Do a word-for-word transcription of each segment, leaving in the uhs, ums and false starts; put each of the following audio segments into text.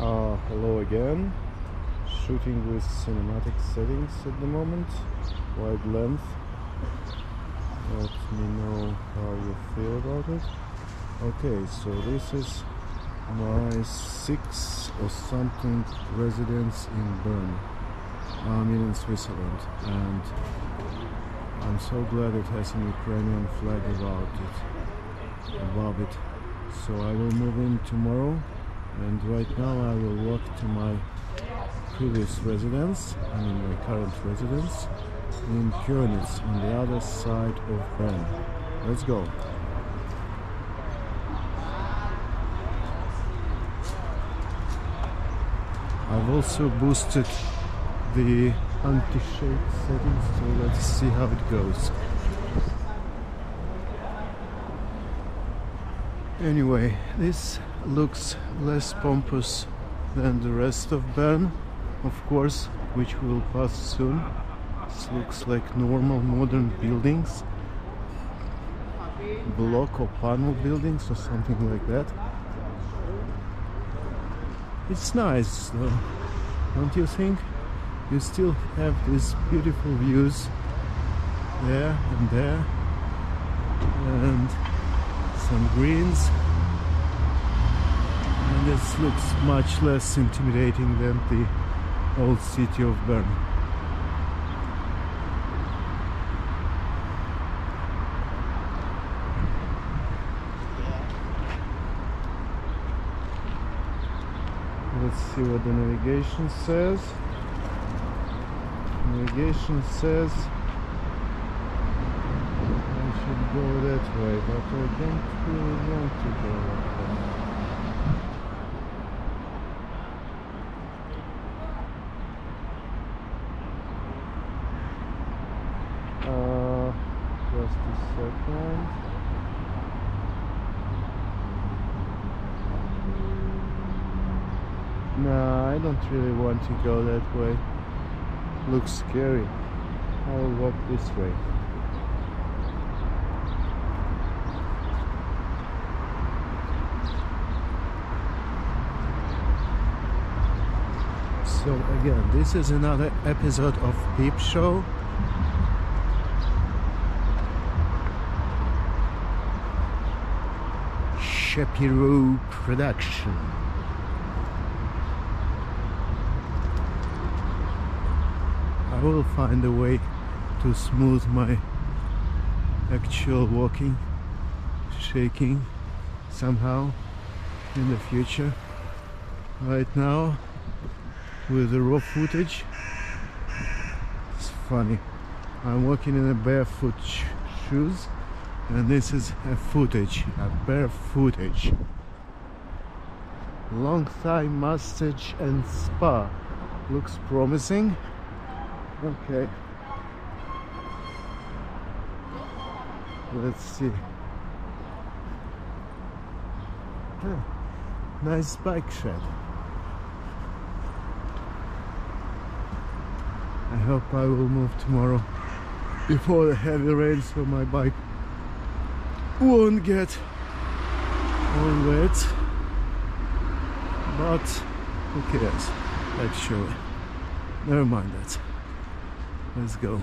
Uh, hello again. Shooting with cinematic settings at the moment, wide length. Let me know how you feel about it. Okay, so this is my sixth or something residence in Bern. I'm in Switzerland, and I'm so glad it has an Ukrainian flag about it, above it. So I will move in tomorrow, and right now I will walk to my previous residence, I mean my current residence, in Köniz, on the other side of Bern. Let's go! I've also boosted the anti-shade settings, so let's see how it goes. Anyway, this looks less pompous than the rest of Bern, of course, which will pass soon. This looks like normal modern buildings, block or panel buildings or something like that. It's nice though, don't you think? You still have these beautiful views there and there, and some greens, and this looks much less intimidating than the old city of Bern. Let's see what the navigation says. Navigation says I should go that way, but I don't really want to go that way. Uh, just a second. Nah, I don't really want to go that way. Looks scary. I'll walk this way. So again, this is another episode of Peep Show. SHAPIRAW Production. I will find a way to smooth my actual walking, shaking somehow in the future. Right now, with the raw footage, it's funny. I'm walking in a barefoot sh shoes, and this is a footage, a bare footage. Long thigh massage and spa looks promising. Okay, let's see. Huh. Nice bike shed. I hope I will move tomorrow before the heavy rain, so my bike won't get all wet, but who cares, actually, never mind that. Let's go.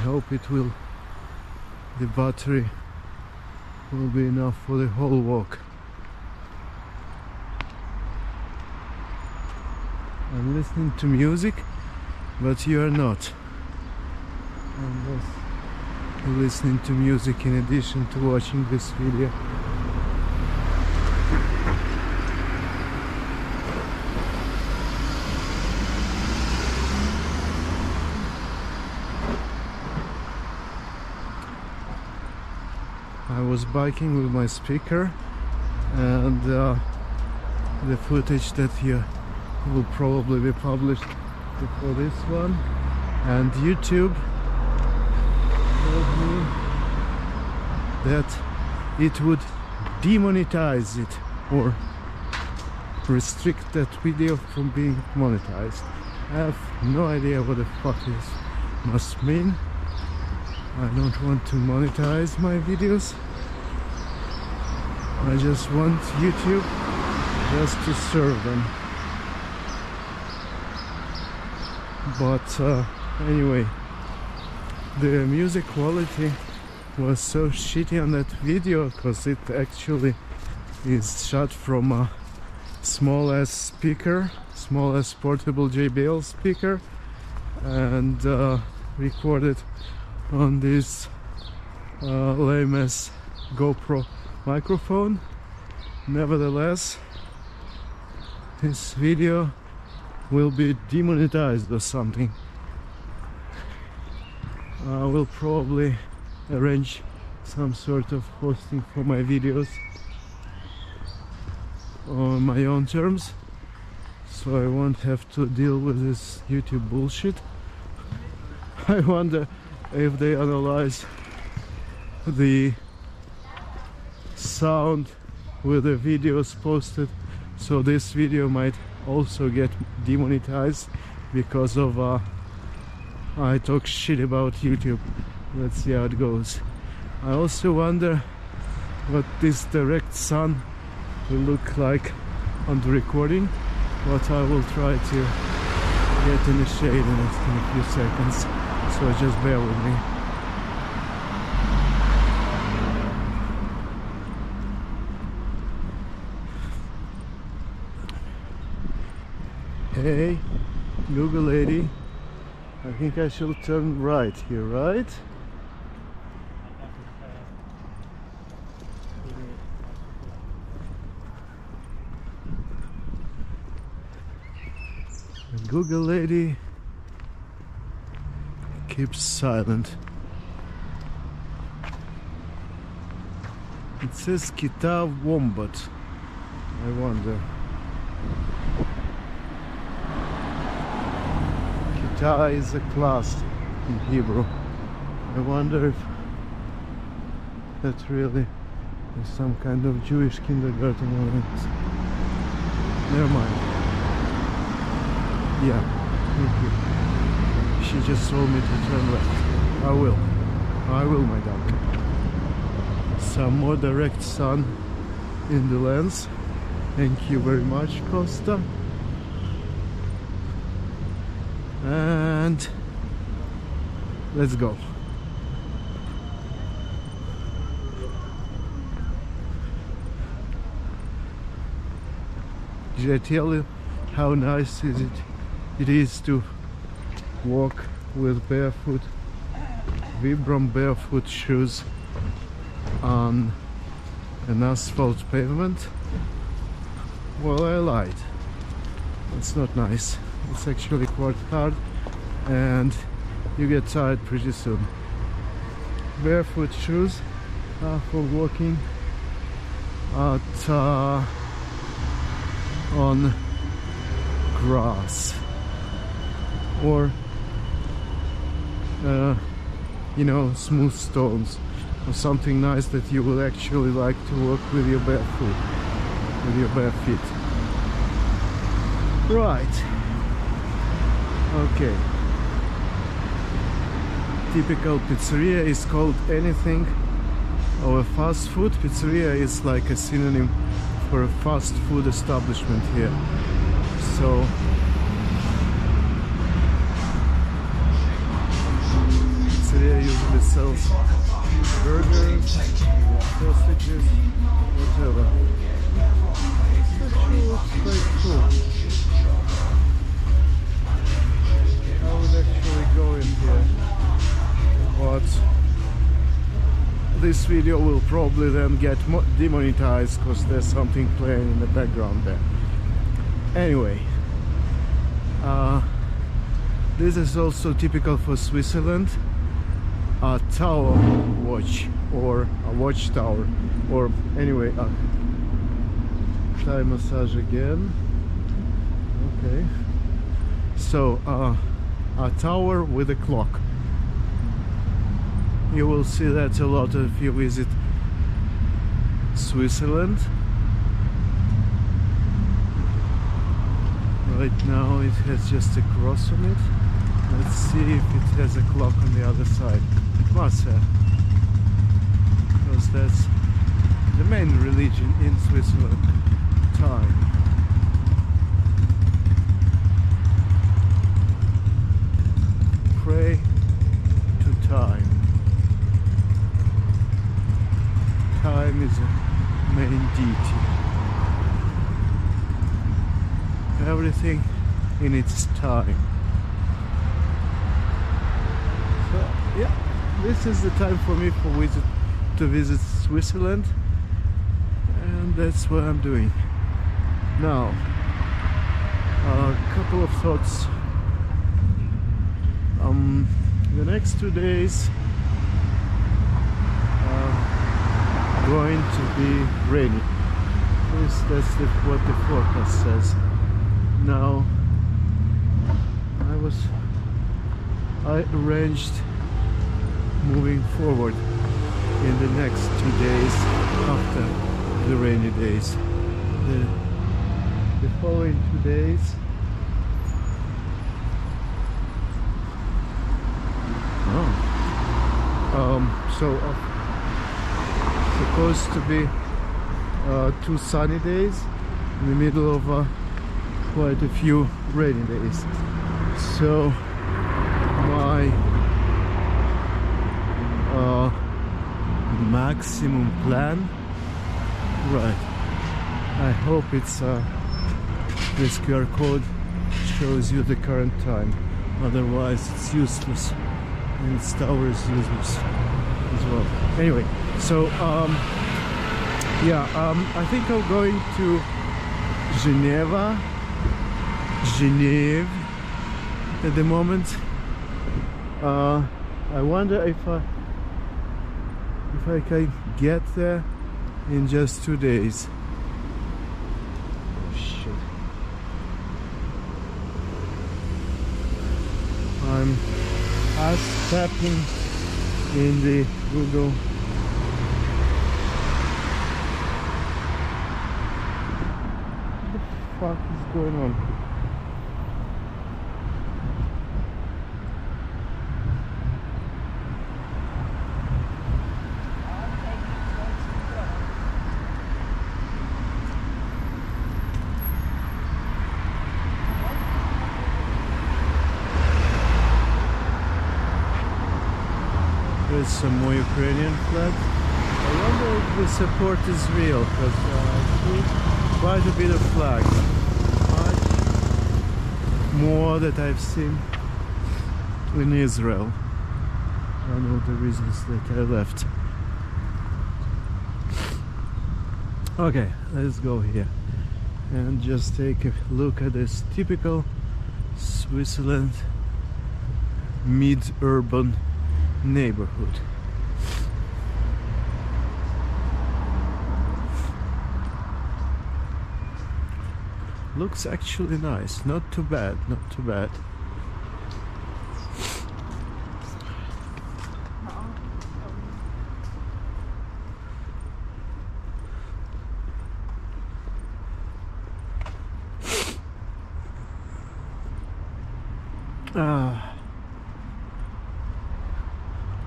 Hope it will, the battery will be enough for the whole walk. I'm listening to music, but you are not. I'm just listening to music in addition to watching this video. I was biking with my speaker, and uh, the footage that you will probably be published before this one, and YouTube told me that it would demonetize it or restrict that video from being monetized. I have no idea what the fuck this must mean. I don't want to monetize my videos. I just want YouTube just to serve them. But uh, anyway, the music quality was so shitty on that video because it actually is shot from a small ass speaker, small ass portable J B L speaker, and uh, recorded on this uh, lame ass GoPro microphone. Nevertheless, this video will be demonetized or something. I will probably arrange some sort of hosting for my videos on my own terms, so I won't have to deal with this YouTube bullshit. I wonder if they analyze the sound with the videos posted, so this video might also get demonetized because of uh, I talk shit about YouTube. Let's see how it goes. I also wonder what this direct sun will look like on the recording, but I will try to get in the shade in a few seconds, so just bear with me. Hey, Google lady, I think I shall turn right here, right? And Google lady keeps silent. It says Guitar Wombat. I wonder. Guitar is a class in Hebrew. I wonder if that really is some kind of Jewish kindergarten or anything. Never mind. Yeah, thank you. She just told me to turn left. I will. I will, my dog. Some more direct sun in the lens. Thank you very much, Costa. And let's go. Did I tell you how nice is it it is to walk with barefoot Vibram barefoot shoes on an asphalt pavement? Well, I lied. It's not nice. It's actually quite hard, and you get tired pretty soon. Barefoot shoes are for walking at, uh, on grass, or uh, you know, smooth stones, or something nice that you will actually like to walk with your bare foot, with your bare feet. Right. Okay. Typical pizzeria is called anything or a fast food. Pizzeria is like a synonym for a fast food establishment here. So pizzeria usually sells burgers, sausages, whatever. Actually looks quite cool. I would actually go in here, but this video will probably then get demonetized because there's something playing in the background there. Anyway, uh, this is also typical for Switzerland, a tower watch or a watchtower, or anyway, a Thai massage again. Okay, so uh, a tower with a clock. You will see that a lot if you visit Switzerland. Right now it has just a cross on it. Let's see if it has a clock on the other side. It must have, because that's the main religion in Switzerland, time. Pray to time. Time is a main deity. Everything in its time. So yeah, this is the time for me for visit to visit Switzerland, and that's what I'm doing now. A couple of thoughts. Um, the next two days are going to be rainy. At least that's the, what the forecast says. Now, I was I arranged moving forward in the next two days after the rainy days. The, the following two days. Um, so uh, supposed to be uh, two sunny days in the middle of uh, quite a few rainy days. So my uh, maximum plan, right? I hope it's uh, this Q R code shows you the current time. Otherwise, it's useless. And its tower is useless as well. Anyway, so um, yeah, um, I think I'm going to Geneva, Geneve at the moment. Uh, I wonder if I if I can get there in just two days. Oh, shit! I'm. I was tapping in the Google . What the fuck is going on? Some more Ukrainian flag. I wonder if the support is real, because uh, I see quite a bit of flag, much more that I've seen in Israel. One of the reasons that I left. Okay, let's go here and just take a look at this typical Switzerland mid-urban neighborhood. Looks actually nice, not too bad, not too bad. Ah.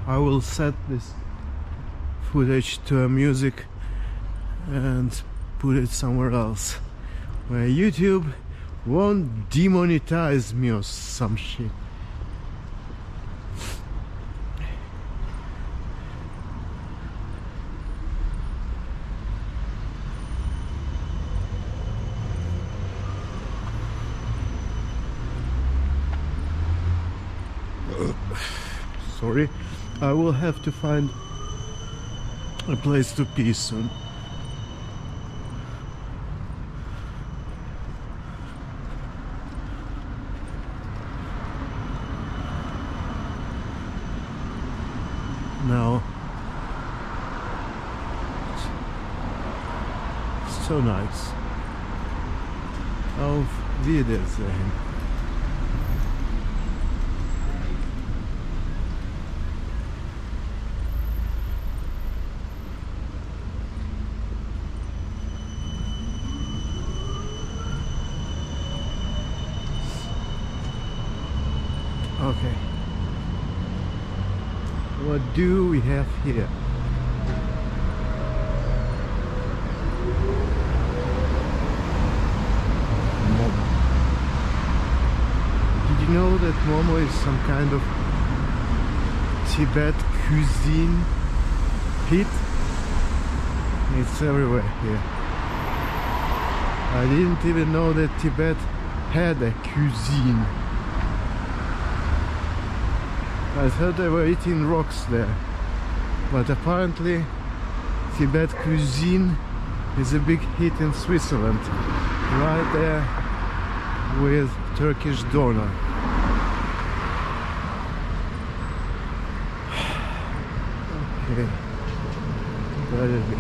I will set this footage to a music and put it somewhere else where YouTube won't demonetize me or some shit. Sorry. I will have to find a place to pee soon. Now, so nice. Auf Wiedersehen. Okay. What do we have here? You know that Momo is some kind of Tibet cuisine pit? It's everywhere here. I didn't even know that Tibet had a cuisine. I thought they were eating rocks there, but apparently Tibet cuisine is a big hit in Switzerland, right there with Turkish doner. Okay, that'll be.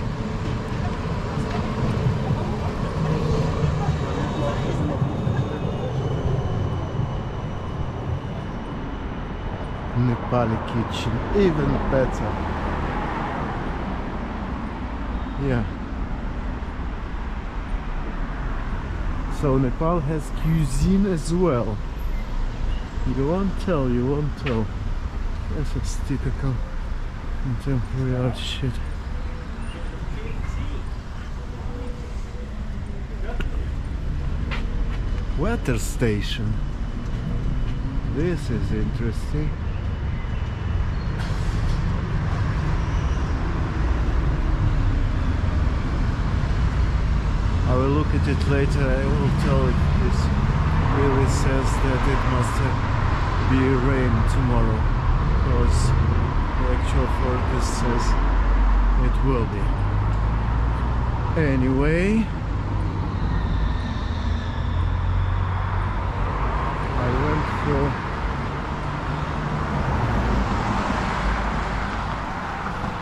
Nepali kitchen, even better. Yeah. So Nepal has cuisine as well. You won't tell, you won't tell. That's just typical. Contemporary art shit. Weather station. This is interesting. I will look at it later. I will tell if this really says that it must be rain tomorrow, because actual forecast says it will be. Anyway, I went for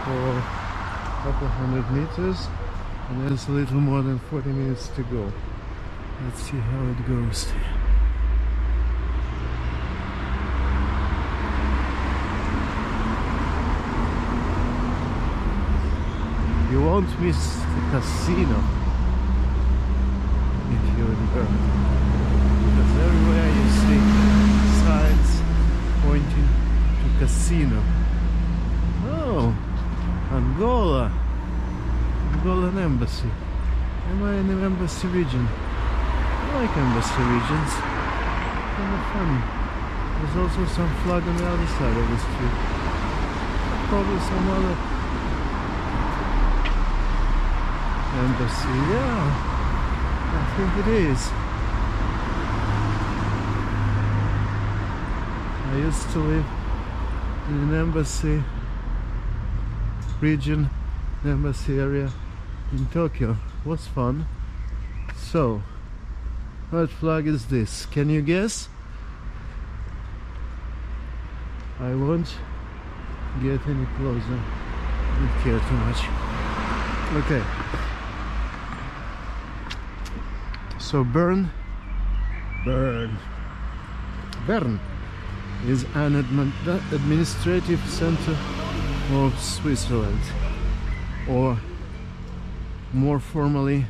for a couple hundred meters, and there's a little more than forty minutes to go. Let's see how it goes. You won't miss the casino if you're in Bern, because everywhere you see signs pointing to casino. Oh, Angola, Angolan embassy. Am I in an embassy region? I like embassy regions, kind of funny. There's also some flag on the other side of the street. Probably some other embassy, yeah, I think it is. I used to live in an embassy region, an embassy area in Tokyo. It was fun. So, what flag is this? Can you guess? I won't get any closer. I don't care too much. Okay. So Bern, Bern, Bern is an administrative center of Switzerland, or more formally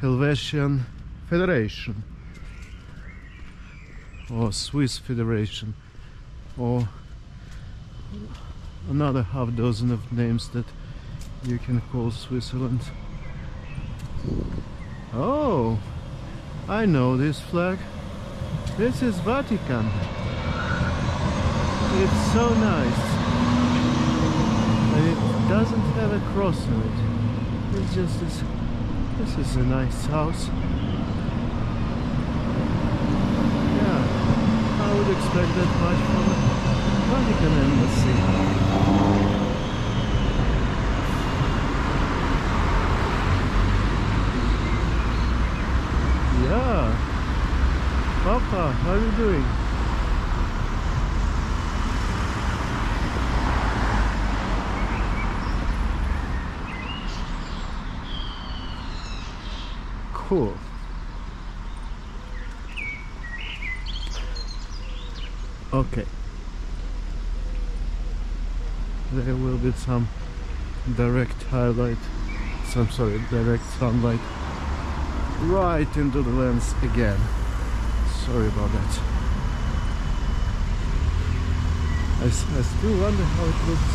Helvetia Federation, or Swiss Federation, or another half dozen of names that you can call Switzerland. Oh, I know this flag. This is Vatican. It's so nice. And it doesn't have a cross on it. It's just this. This is a nice house. Yeah, I would expect that much from the Vatican embassy. What are you doing? Cool. Okay. There will be some direct highlight, some sorry, direct sunlight right into the lens again. Sorry about that. I, I still wonder how it looks.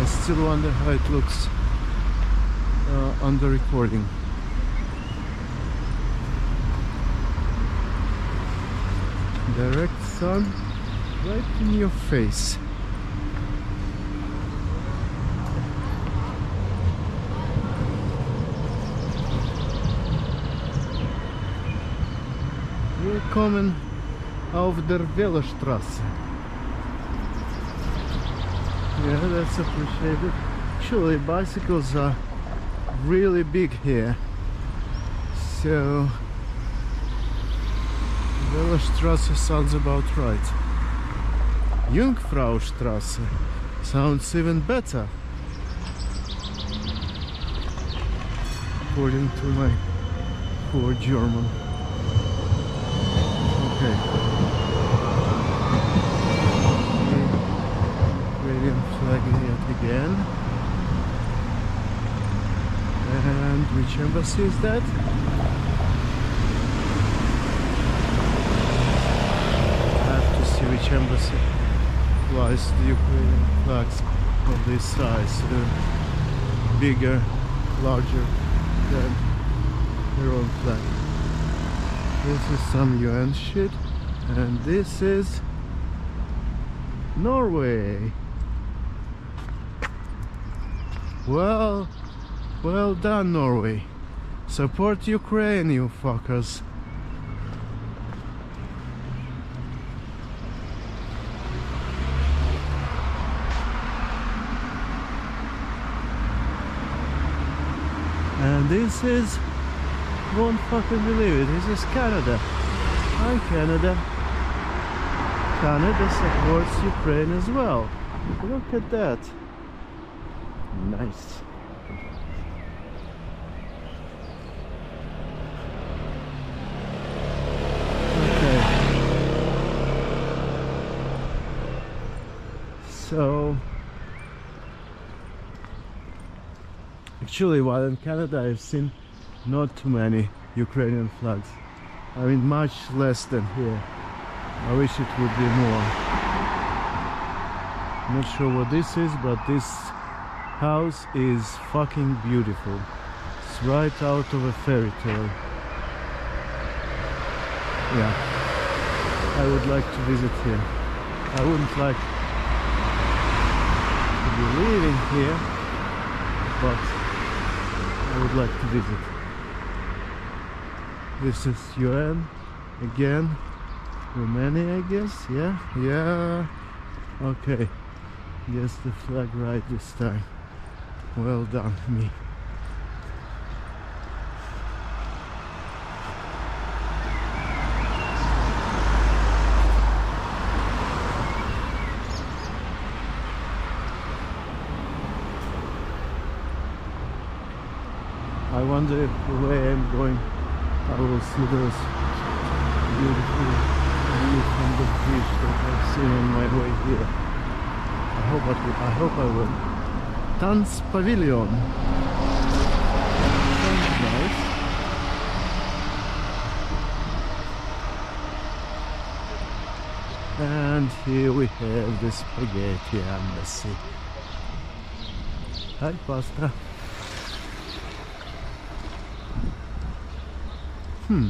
I still wonder how it looks uh, on the recording. Direct sun right in your face. Willkommen auf der Velostrasse. Yeah, that's appreciated. Actually, bicycles are really big here. So Wildstrasse sounds about right. Jungfraustrasse sounds even better, according to my poor German. Okay. Gradient flag yet again. And which embassy is that? Which embassy flies the Ukrainian flags of this size, uh, bigger, larger than their own flag. This is some U N shit, and this is Norway. Well, well done, Norway. Support Ukraine, you fuckers. And this is, won't fucking believe it, this is Canada. Hi Canada. Canada supports Ukraine as well. Look at that. Nice. Okay. So actually, while in Canada, I've seen not too many Ukrainian flags. I mean, much less than here. I wish it would be more. Not sure what this is, but this house is fucking beautiful. It's right out of a fairy tale. Yeah, I would like to visit here. I wouldn't like to be living here, but I would like to visit. This is U N again, Romania, I guess. Yeah, yeah. Okay, guess the flag right this time. Well done, me. I wonder if the way I'm going I will see those beautiful views from the beach that I've seen on my way here. I hope I will. I hope I will. Tanz Pavilion. Sounds nice. And here we have the spaghetti embassy. Hi, pasta. Hmm.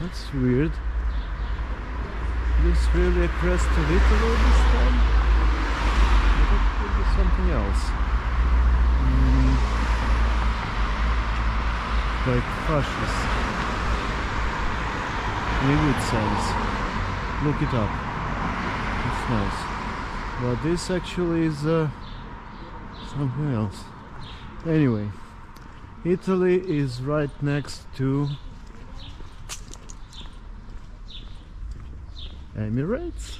That's weird. Is this really a crest of Italy this time? Or that could be something else. Mm. Like fascist. In a good sense. Look it up. It's nice. But this actually is a somewhere else. Anyway, Italy is right next to Emirates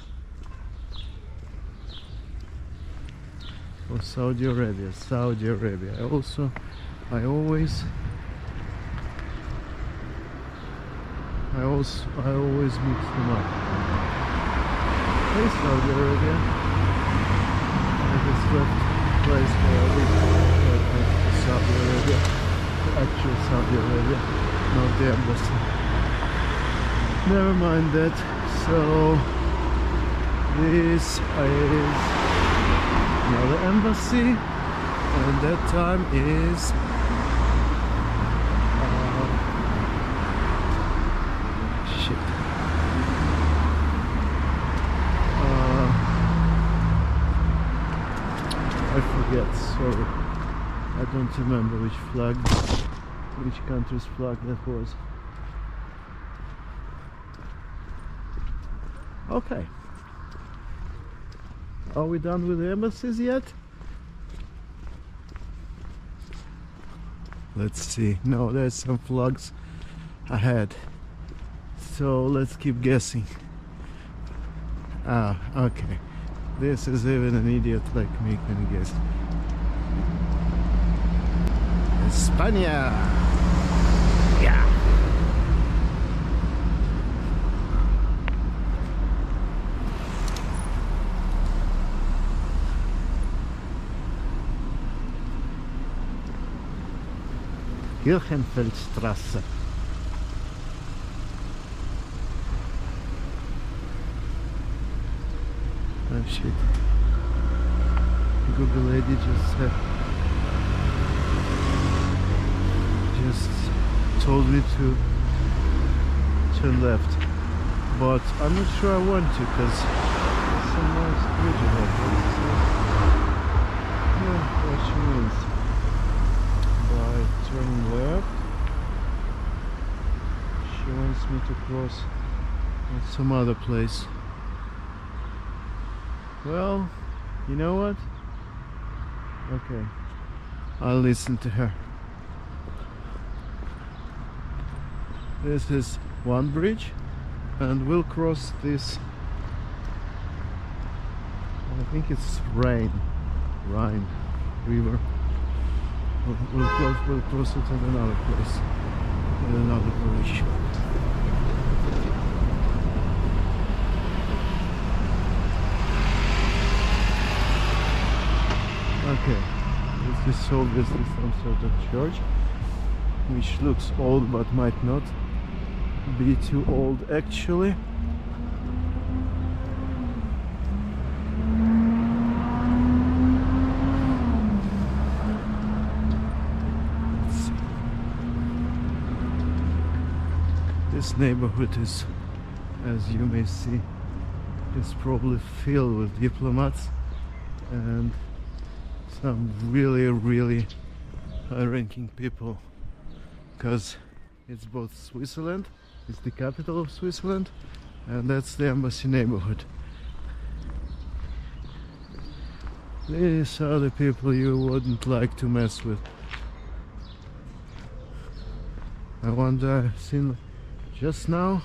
or Saudi Arabia. Saudi Arabia. I also, I always, I also, I always mix them up. Hey, Saudi Arabia. I just left the place where I live, right to Saudi Arabia, the actual Saudi Arabia, not the embassy. Never mind that. So this is another embassy, and that time is uh, shit. Uh, I forget. Sorry, I don't remember which flag, which country's flag that was. Okay, are we done with the embassies yet? Let's see. No, there's some flags ahead, so let's keep guessing. Ah, okay, this is even an idiot like me can guess. España! Yeah! Jürgenfeldstrasse. Oh shit. The Google lady just said, just told me to turn left. But I'm not sure I want to, because it's a nice bridge over here. So, yeah, what she means. I turn left. She wants me to cross at some other place. Well, you know what? Okay, I'll listen to her. This is one bridge, and we'll cross this. I think it's Rhine, Rhine River. We'll, we'll, cross, we'll cross it at another place, at another bridge. Okay, this is obviously some sort of church, which looks old but might not be too old actually. This neighborhood is, as you may see, is probably filled with diplomats and some really, really high-ranking people, because it's both Switzerland, it's the capital of Switzerland, and that's the embassy neighborhood. These are the people you wouldn't like to mess with. I wonder, I've seen just now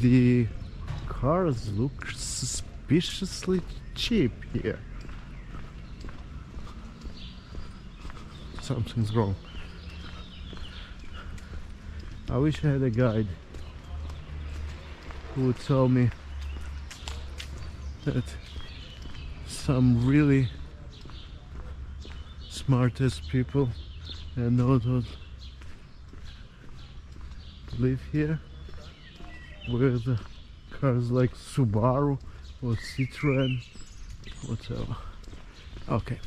the cars look suspiciously cheap here. Something's wrong. I wish I had a guide who would tell me that some really smartest people and all those live here with cars like Subaru or Citroën, whatever. Okay,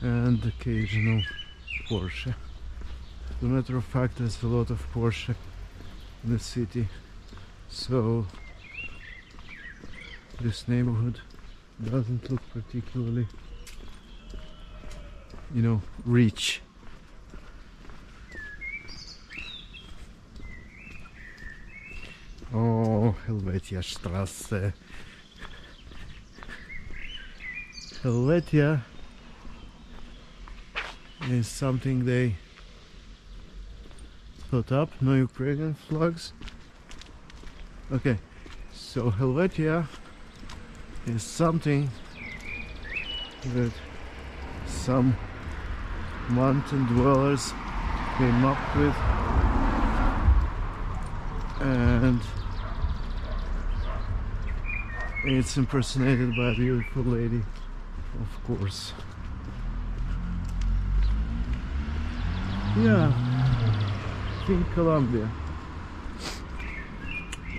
and occasional Porsche. As a matter of fact, there's a lot of Porsche in the city, so this neighborhood doesn't look particularly, you know, rich. Oh, Helvetia Strasse, Helvetia is something they put up, no Ukrainian flags. Okay, so Helvetia is something that some mountain dwellers came up with, and it's impersonated by a beautiful lady, of course. Yeah, I think Colombia,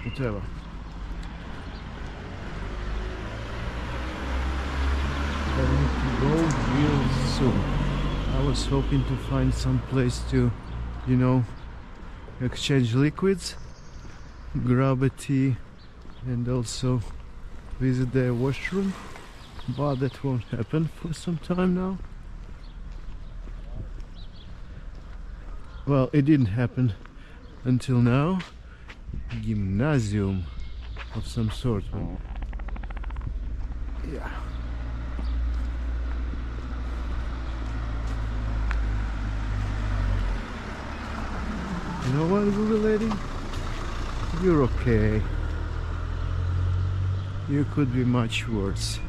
whatever. I need to go real soon. I was hoping to find some place to, you know, exchange liquids, grab a tea, and also visit their washroom, but that won't happen for some time now. Well, it didn't happen until now. Gymnasium of some sort. Yeah. You know what, little lady? You're okay. You could be much worse.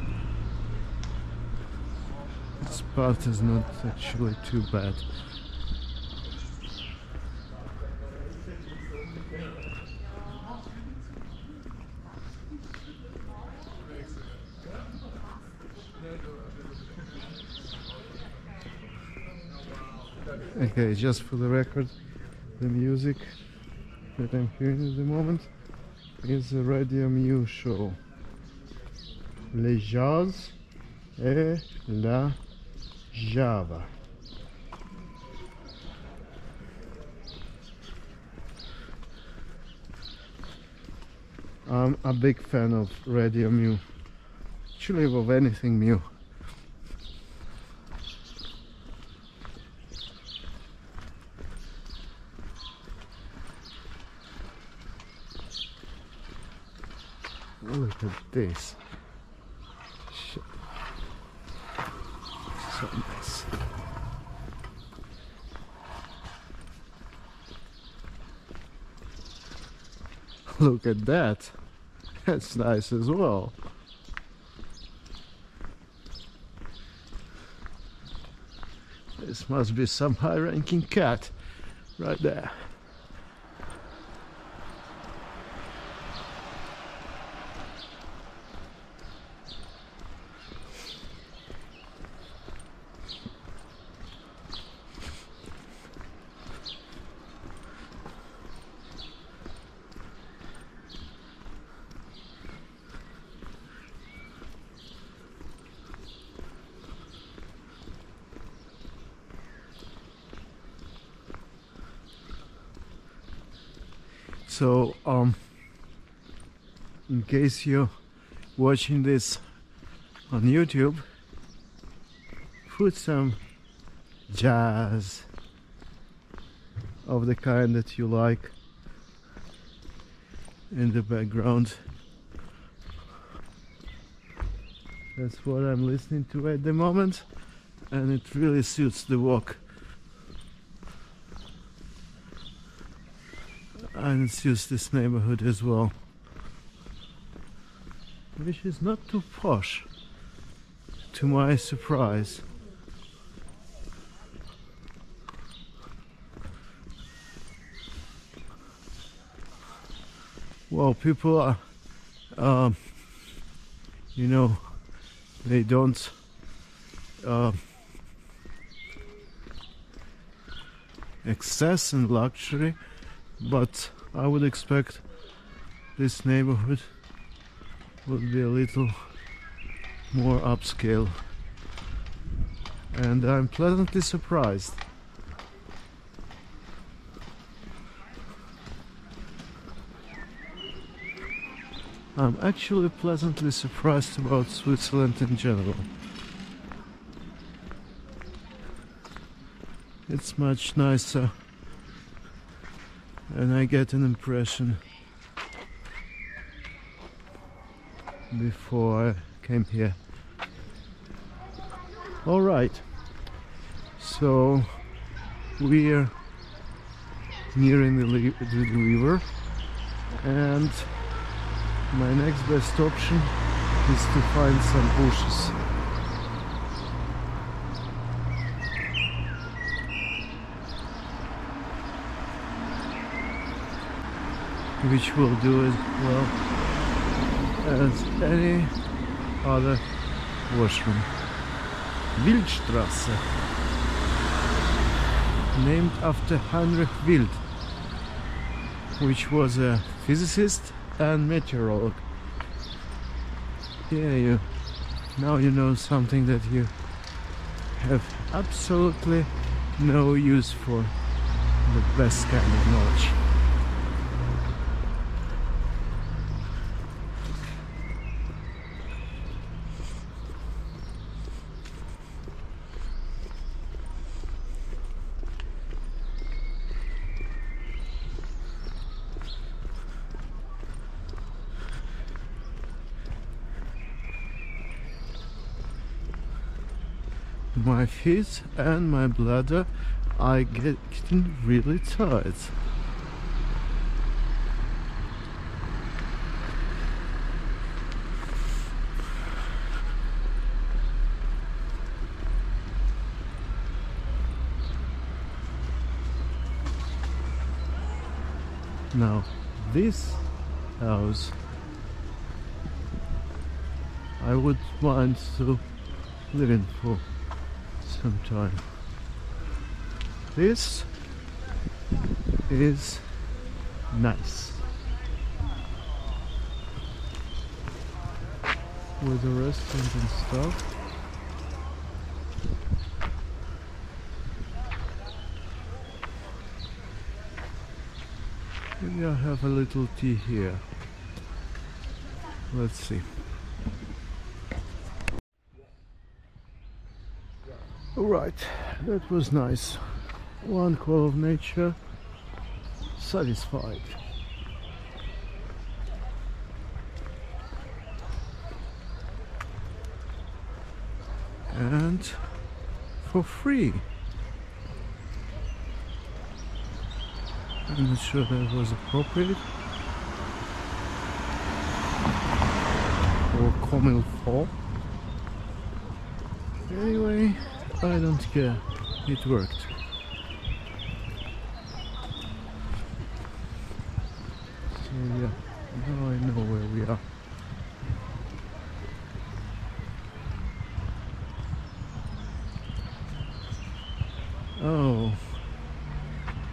This part is not actually too bad. Okay, just for the record, the music that I'm hearing at the moment is a Radio Mu show. Le Jazz et la Java. I'm a big fan of Radio Mu, actually of anything Mu. Look at this. Shit. So nice. Look at that. That's nice as well. This must be some high-ranking cat right there. So, um, in case you're watching this on YouTube, put some jazz of the kind that you like in the background. That's what I'm listening to at the moment, and it really suits the walk. And it's just this neighborhood as well, which is not too posh, to my surprise. Well, people are, um, you know, they don't uh, excess in luxury, but I would expect this neighborhood would be a little more upscale, and I'm pleasantly surprised. I'm actually pleasantly surprised about Switzerland in general. It's much nicer, and I get an impression before I came here All right, so we're nearing the, li the river, and my next best option is to find some bushes. Which will do it well as any other washroom. Wildstrasse, named after Heinrich Wild, which was a physicist and meteorologist. Yeah, you now you know something that you have absolutely no use for, the best kind of knowledge. My feet and my bladder are getting really tired. Now this house I would want to live in for sometime. This is nice. With the restaurant and stuff. Maybe I'll have a little tea here. Let's see. Alright, that was nice. One call of nature, satisfied. And for free. I'm not sure that was appropriate. Or comme il faut. Anyway. I don't care, it worked. So yeah, now I know where we are. Oh,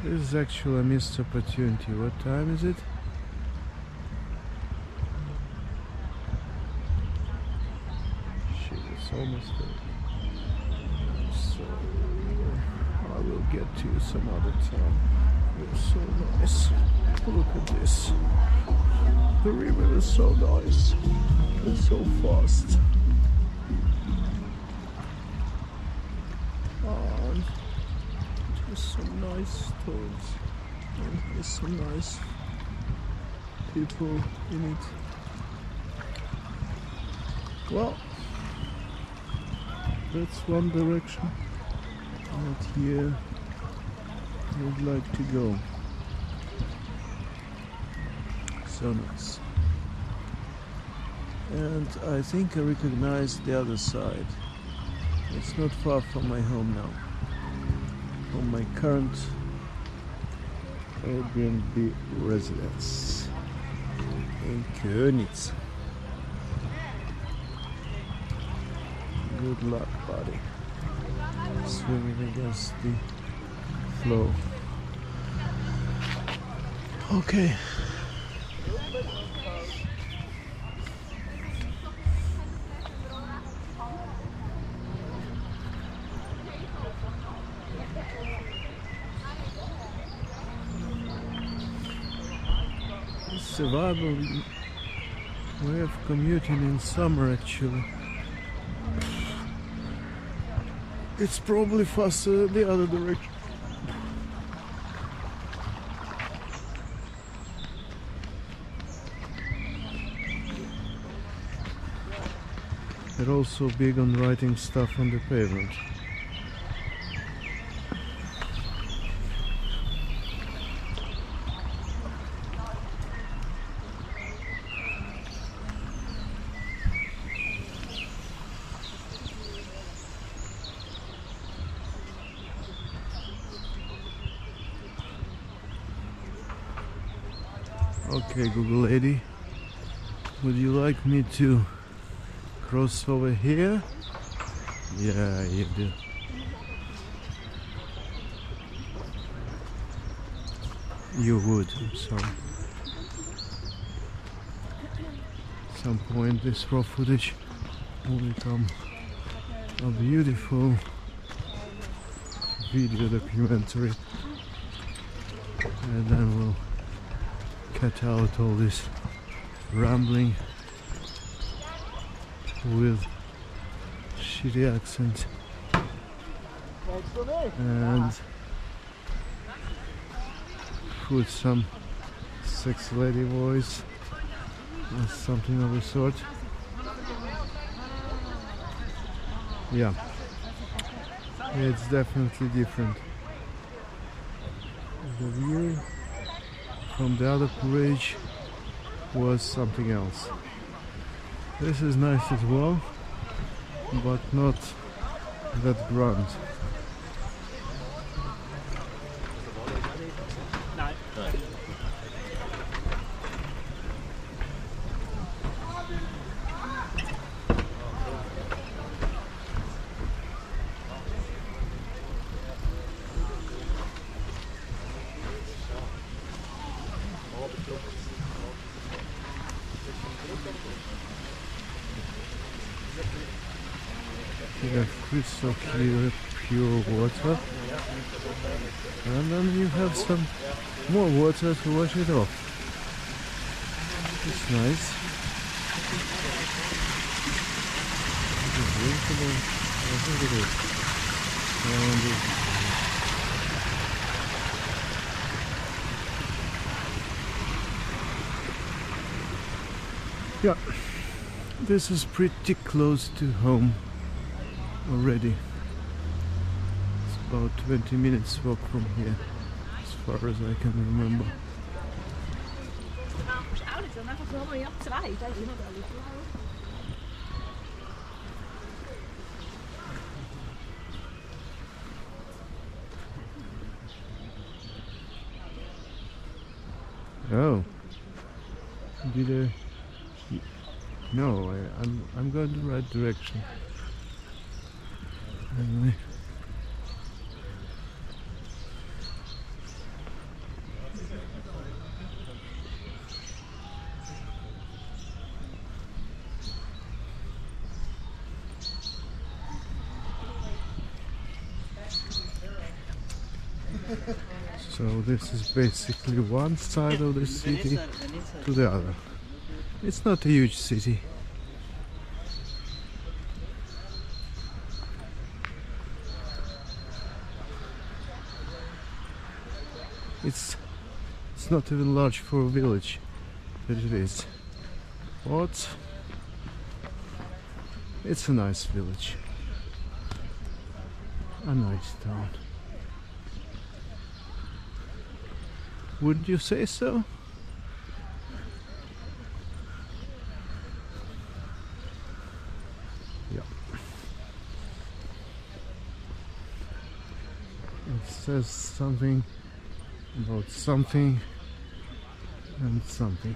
this is actually a missed opportunity. What time is it? Shit, it's almost there. Get to you some other time. It's so nice. Look at this. The river is so nice. It's so fast. And just some nice stones. And there's some nice people in it. Well, that's one direction. Not here. I would like to go. So nice. And I think I recognize the other side. It's not far from my home now. From my current Airbnb residence in Köniz. Good luck, buddy. Swimming against the flow. Okay. It's survival way of commuting in summer, actually. It's probably faster the other direction. They're also big on writing stuff on the pavement. Okay, Google lady, would you like me to cross over here? Yeah, you do. You would, I'm sorry. At some point this raw footage will become a beautiful video documentary, and then we'll cut out all this rambling with shitty accent and put some sexy lady voice or something of the sort. Yeah, it's definitely different. The view from the other bridge was something else. This is nice as well, but not that grand. Crystal clear, pure water, and then you have some more water to wash it off. It's nice. It is drinkable, I think it is. And it yeah, this is pretty close to home already. It's about twenty minutes walk from here, as far as I can remember. Oh, did I? No, I, I'm I'm going the right direction. Anyway. So this is basically one side of the city to the other. It's not a huge city. It's, it's not even large for a village, but it is. But it's a nice village, a nice town. Wouldn't you say so? Yeah. It says something about something and something.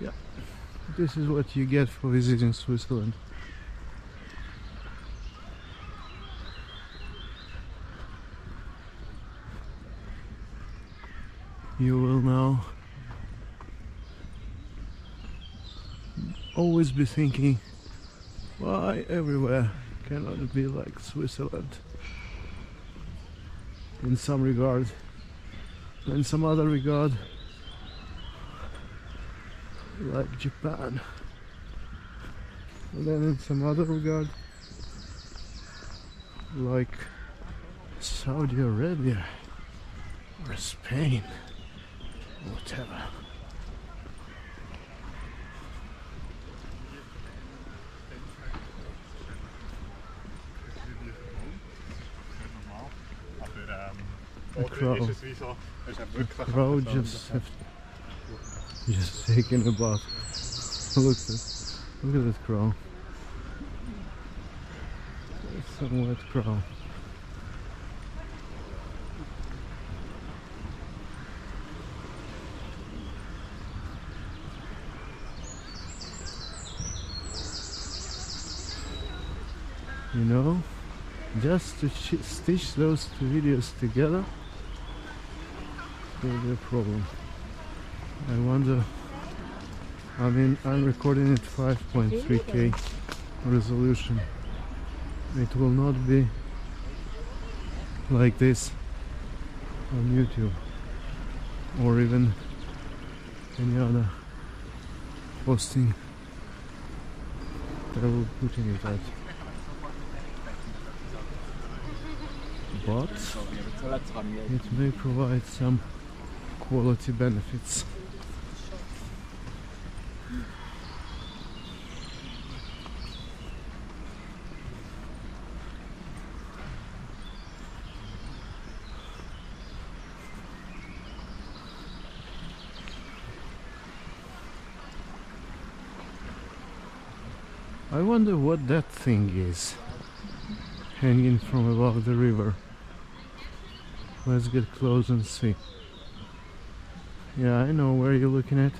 Yeah, this is what you get for visiting Switzerland. You will now always be thinking, why everywhere cannot be like Switzerland in some regard, in some other regard like Japan, and then in some other regard like Saudi Arabia or Spain, whatever. The crowd, the crowd just, have, just taking a bath. Look at this, look at this crowd. It's a weird crowd. You know, just to stitch those two videos together will be a problem. I wonder, I mean, I'm recording at five point three K resolution. It will not be like this on YouTube or even any other posting that I will put in it at. But it may provide some quality benefits. I wonder what that thing is hanging from above the river. Let's get close and see. Yeah, I know where you're looking at.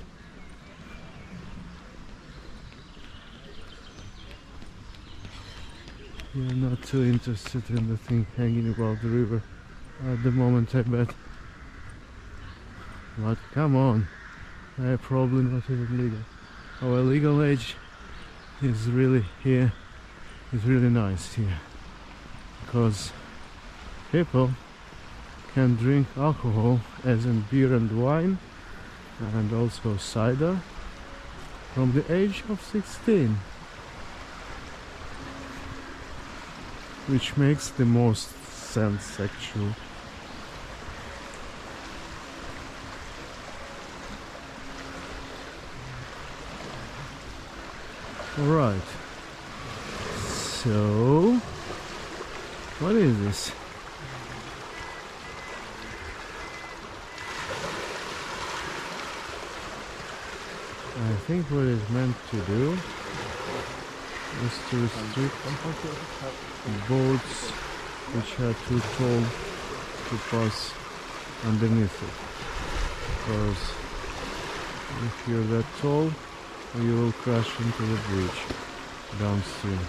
You're not too interested in the thing hanging above the river at the moment, I bet. But come on, they're probably not even legal. Our legal age is really here. It's really nice here because people can drink alcohol as in beer and wine and also cider from the age of sixteen, which makes the most sense actually. Alright, so what is this? I think what it's meant to do is to restrict boats which are too tall to pass underneath it. Because if you're that tall, you will crash into the bridge downstream.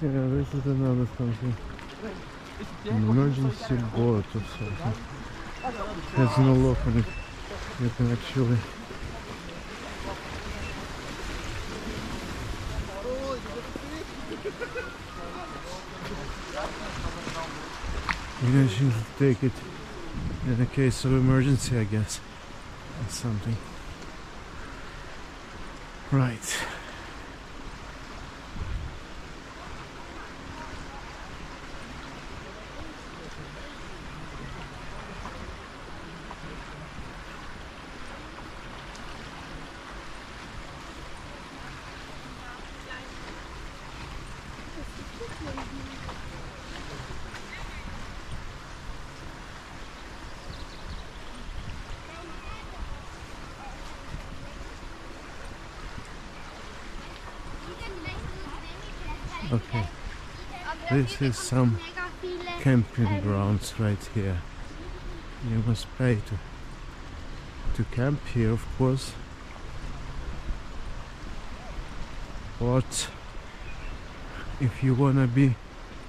Yeah, this is another something. An emergency board or something. There's no lock on it. You can actually You guys should take it in a case of emergency, I guess. Or something. Right. Okay, this is some camping grounds right here. You must pay to to camp here, of course. But if you wanna be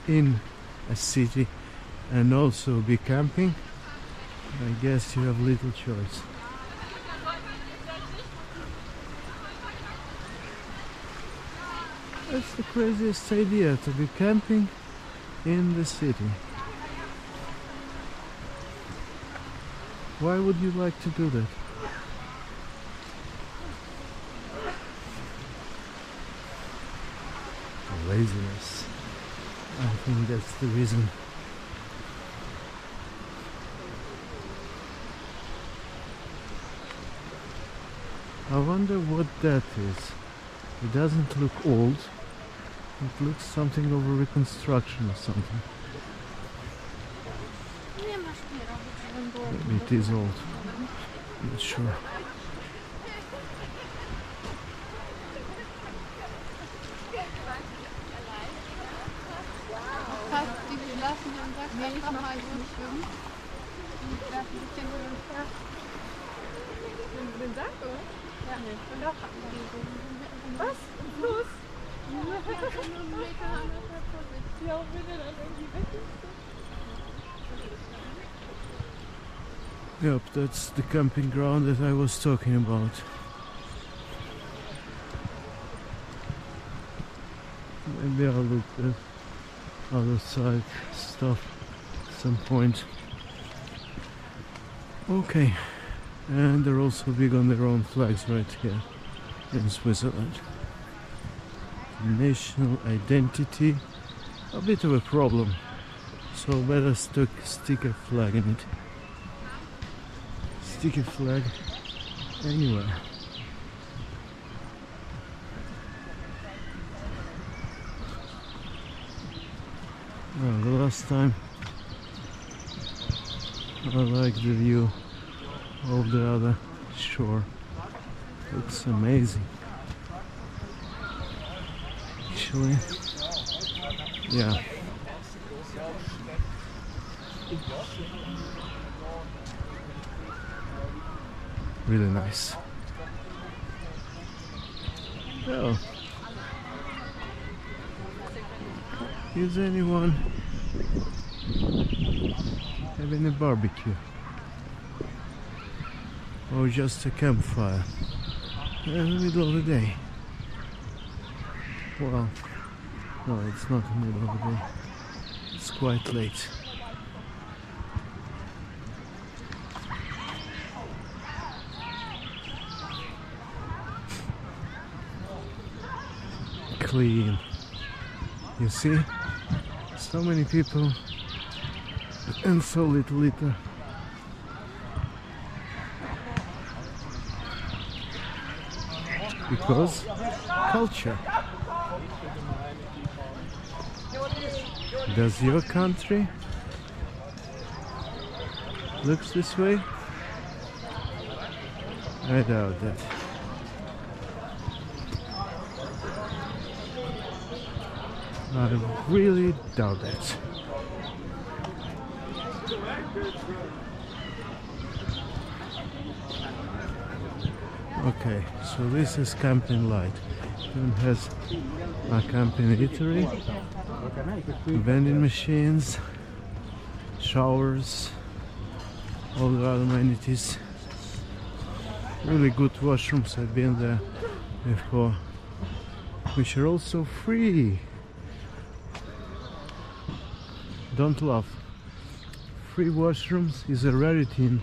in a city and also be camping, I guess you have little choice. That's the craziest idea, to be camping in the city. Why would you like to do that? Laziness. I think that's the reason. I wonder what that is. It doesn't look old. It looks something of a reconstruction or something. It is old. Not sure. Yep, that's the camping ground that I was talking about. Maybe I'll look at other side stuff at some point. Okay, and they're also big on their own flags right here in Switzerland. National identity, a bit of a problem, so better stick, stick a flag in it. Stick a flag anywhere. Well, the last time I liked the view of the other shore. It's amazing. Actually, yeah. Really nice. Well, is anyone having a barbecue or just a campfire in the middle of the day? Well, no, it's not in the middle of the day. It's quite late. Clean. You see, so many people and so little litter. Because culture. Does your country looks this way? I doubt that. I really doubt it. Okay, so this is camping light. It has a camping eatery, vending machines, showers, all the other amenities. Really good washrooms, I've been there before, which are also free. Don't laugh. Free washrooms is a rarity in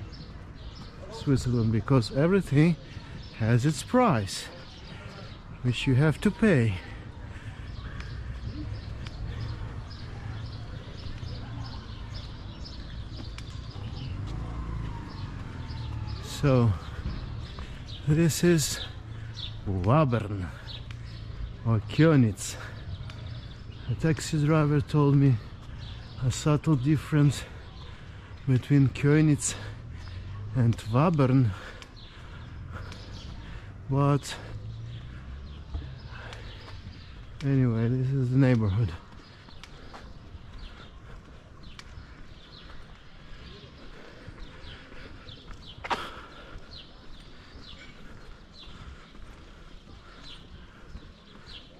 Switzerland because everything has its price, which you have to pay. So this is Wabern or Köniz. A taxi driver told me a subtle difference between Köniz and Wabern, but anyway, this is the neighborhood.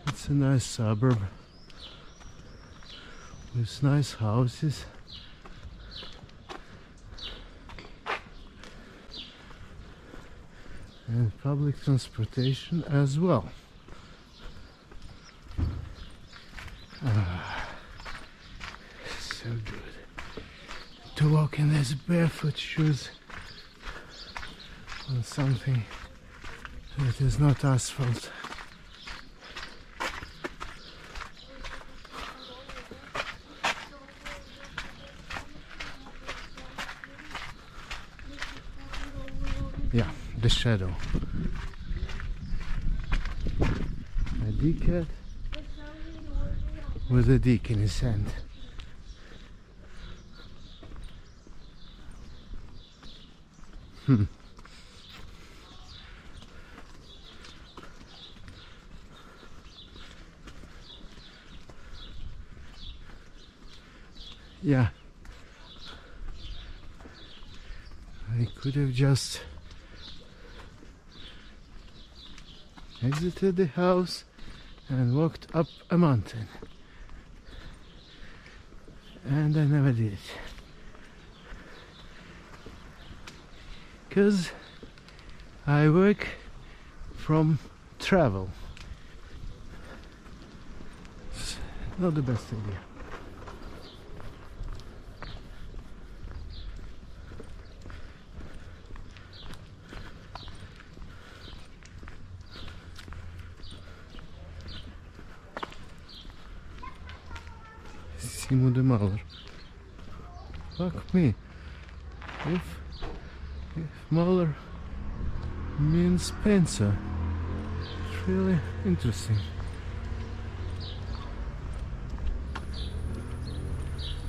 It's a nice suburb. There's nice houses, and public transportation as well. Ah, so good to walk in these barefoot shoes on something that is not asphalt. Yeah, the shadow. A dickhead with a dick in his hand. Hmm. Yeah. I could have just exited the house and walked up a mountain. And I never did it. Because I work from travel. It's not the best idea. De Mahler. Fuck me. If, if Mahler means Spencer, it's really interesting.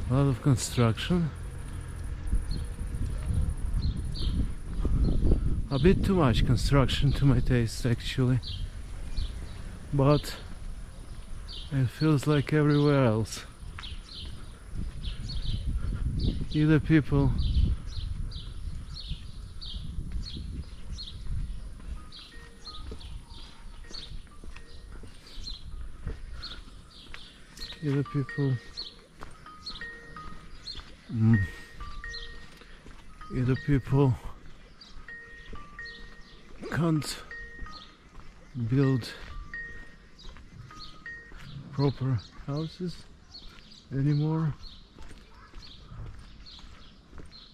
A lot of construction. A bit too much construction to my taste, actually. But it feels like everywhere else. Either people either people mm, either people can't build proper houses anymore,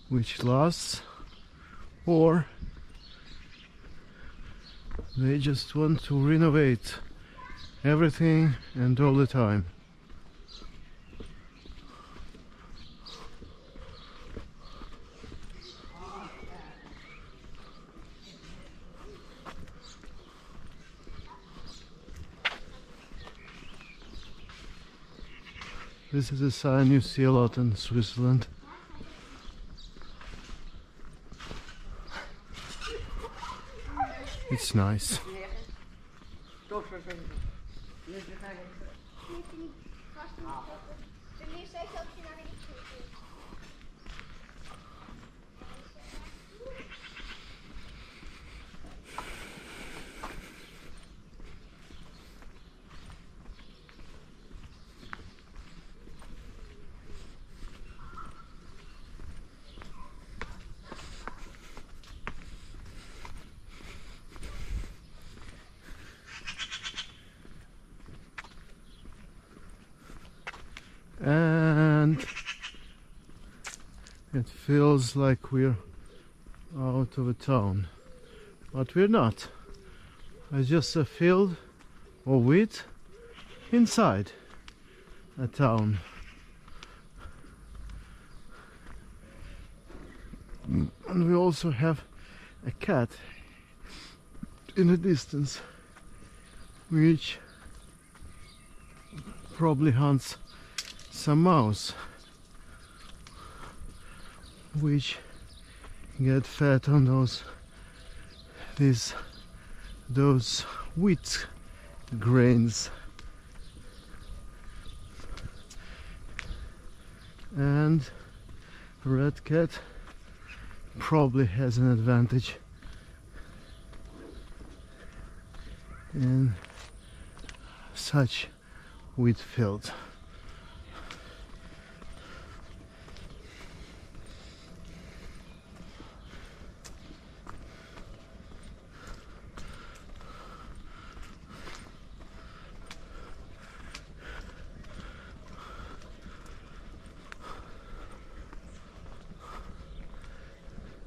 which lasts, or they just want to renovate everything and all the time. This is a sign you see a lot in Switzerland. It's nice. It feels like we're out of a town, but we're not. It's just a field or wheat inside a town. And we also have a cat in the distance, which probably hunts some mouse, which get fed on those these those wheat grains, and red cat probably has an advantage in such wheat field.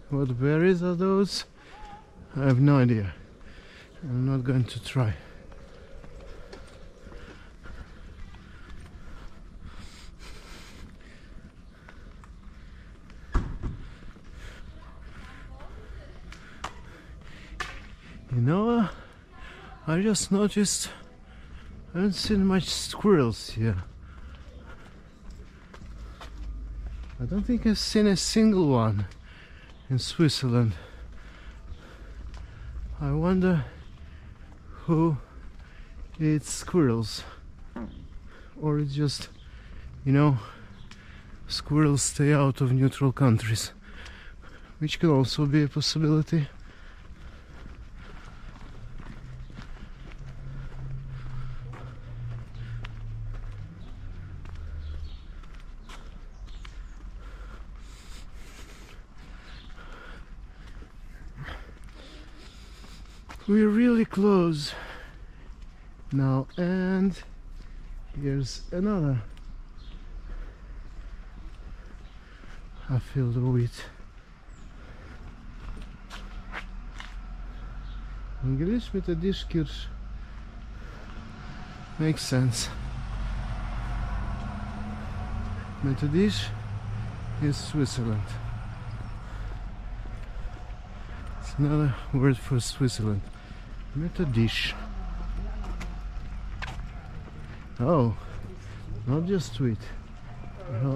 What berries are those? I have no idea. I'm not going to try. You know, uh, I just noticed I haven't seen much squirrels here. I don't think I've seen a single one in Switzerland. I wonder who eats squirrels, or it's just, you know, squirrels stay out of neutral countries, which could also be a possibility. We're really close now, and here's another. I feel the wheat. English with a Discourse makes sense. Metodisch is Switzerland. It's another word for Switzerland. Metodisch. Oh, not just wheat,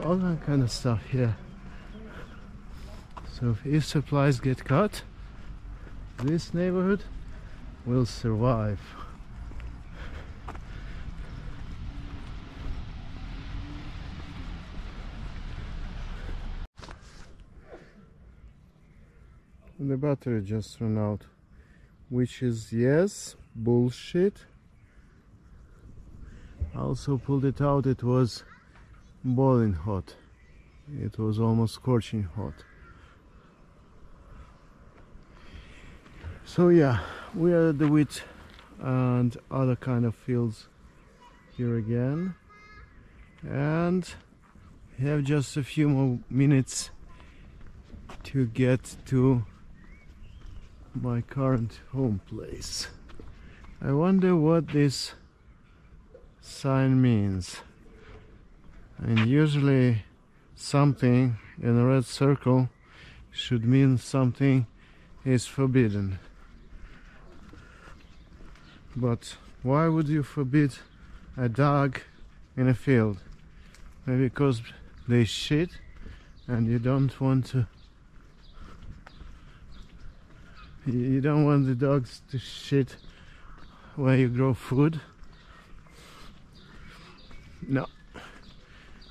all that kind of stuff here. So if supplies get cut, this neighborhood will survive. The battery just ran out. Which is, yes, bullshit. I also pulled it out, it was boiling hot. It was almost scorching hot. So yeah, we are at the wheat and other kind of fields here again. And we have just a few more minutes to get to my current home place. I wonder what this sign means. And usually something in a red circle should mean something is forbidden. But why would you forbid a dog in a field? Maybe because they shit and you don't want to You don't want the dogs to shit where you grow food? No,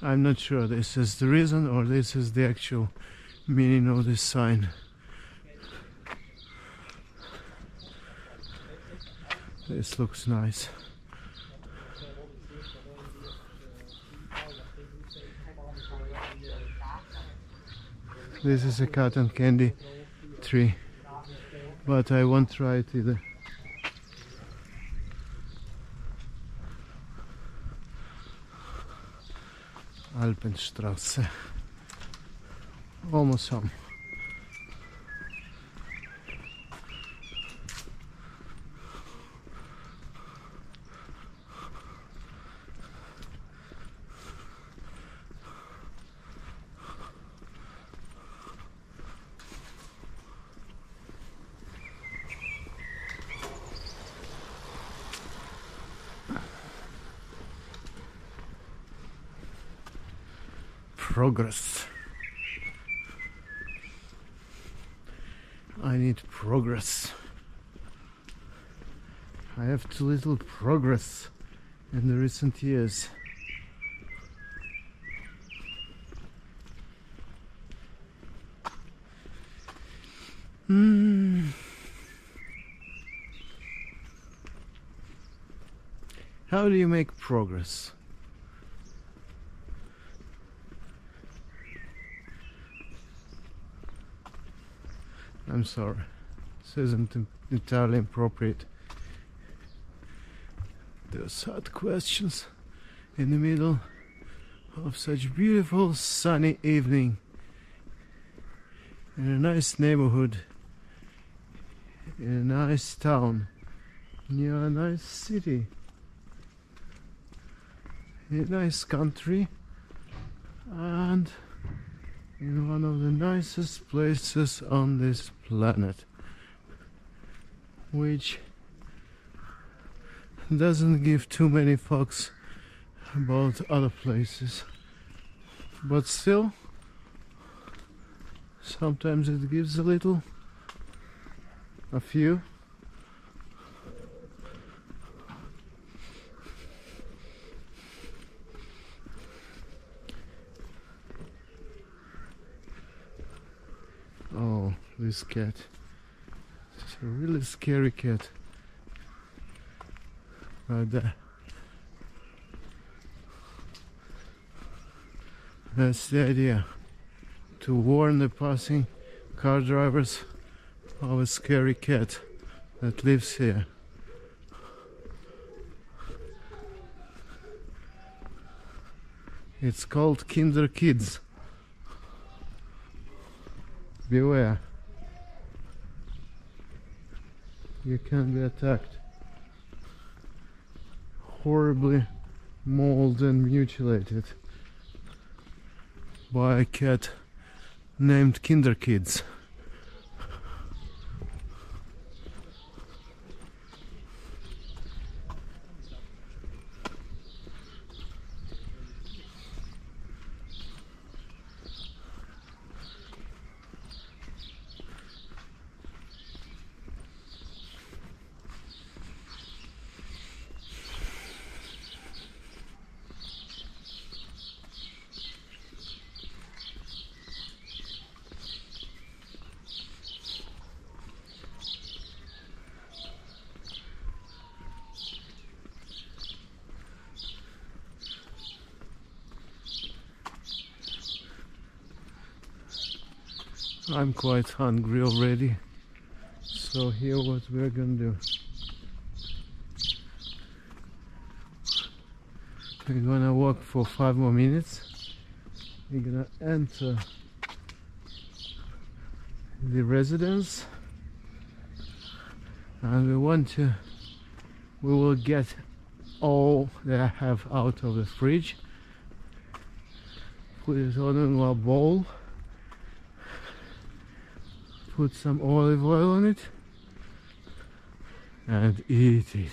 I'm not sure this is the reason or this is the actual meaning of this sign. This looks nice. This is a cotton candy tree. But I won't try it either. Alpenstrasse. Almost home. Progress. I need progress. I have too little progress in the recent years. Mm. How do you make progress? I'm sorry, this isn't entirely appropriate. Those hard questions in the middle of such beautiful sunny evening. in a nice neighborhood, in a nice town, near a nice city, in a nice country, and in one of the nicest places on this planet, which doesn't give too many fucks about other places, but still sometimes it gives a little, a few. Oh, this cat, it's a really scary cat, like that. That's the idea, to warn the passing car drivers of a scary cat that lives here. It's called Kinder Kids. Beware, you can be attacked, horribly mauled and mutilated by a cat named Kinder Kids. I'm quite hungry already, so here what we're gonna do. We're gonna walk for five more minutes. We're gonna enter the residence, and we want to, we will get all that I have out of the fridge, put it all in our bowl, put some olive oil on it and eat it.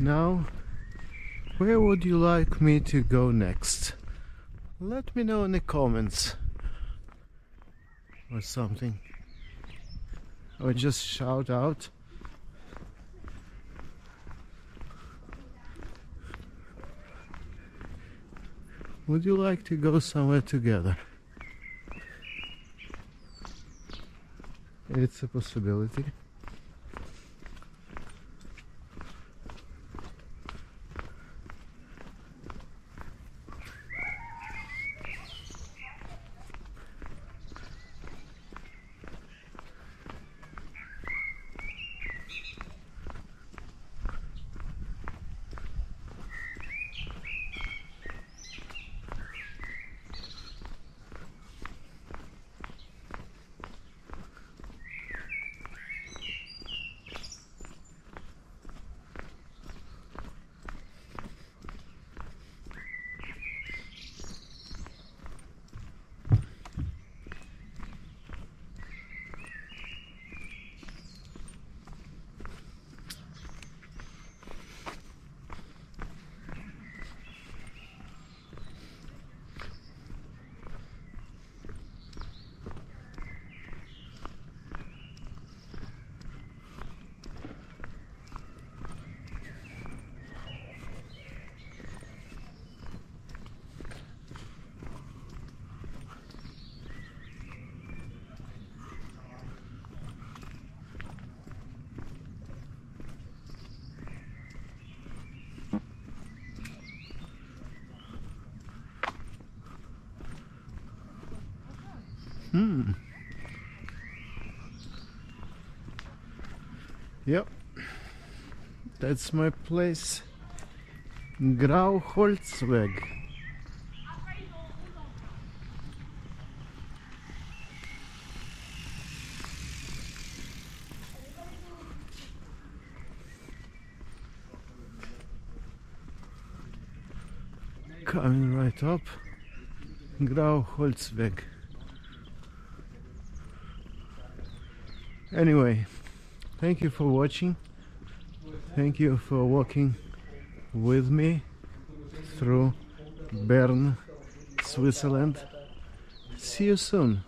Now, where would you like me to go next? Let me know in the comments or something, or just shout out. Would you like to go somewhere together? It's a possibility. Hmm. Yep, that's my place. Grau Holzweg. Coming right up, Grau Holzweg. Anyway, thank you for watching. Thank you for walking with me through Bern, Switzerland. See you soon.